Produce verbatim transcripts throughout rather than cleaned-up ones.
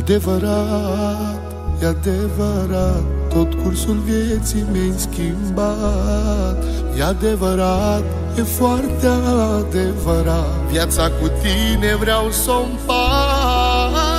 adevărat, e adevărat, tot cursul vieții mi-ai schimbat. E adevărat, e foarte adevărat, viața cu tine vreau să o împart.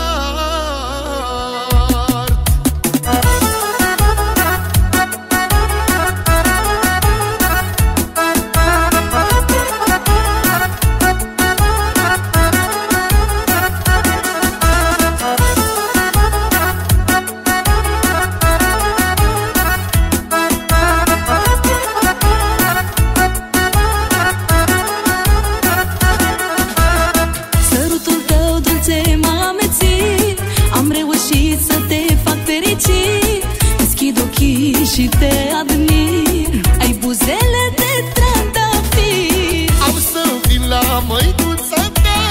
Și te admir, ai buzele de trandafir. Am să vin la măicuța ta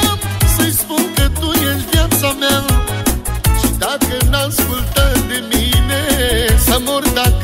să-i spun că tu ești viața mea. Și dacă n-ascultă de mine, să mor dacă